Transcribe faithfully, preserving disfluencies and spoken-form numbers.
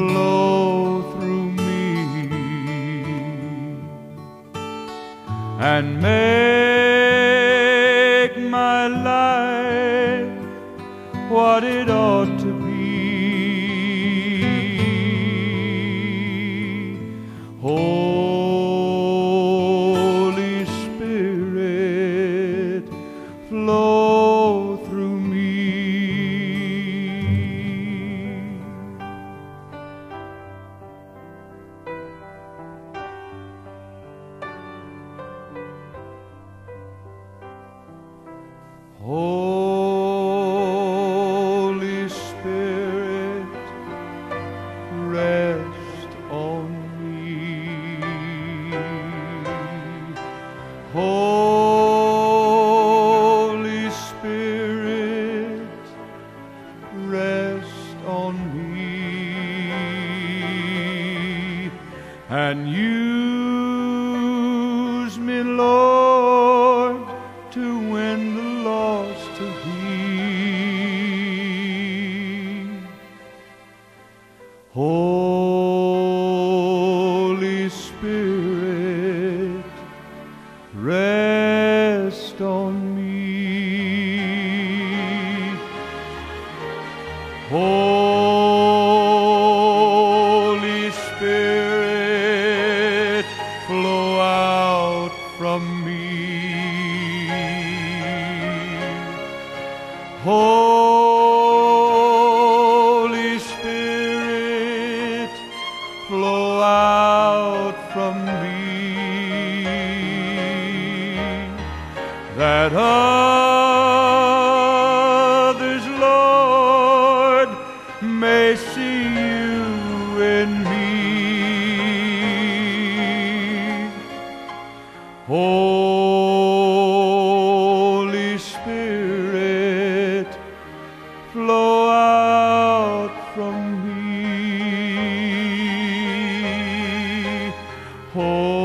flow through me and make my life what it ought to be. Holy Spirit, flow through me. Holy Spirit, rest on me. Holy Spirit, rest on me, and use me, Lord, to win the lost to Thee. Holy Spirit, rest on me. Holy Spirit, flow out from me. Holy Spirit, flow out from me, that others, Lord, may see you in me. Holy Spirit, flow out from me. Holy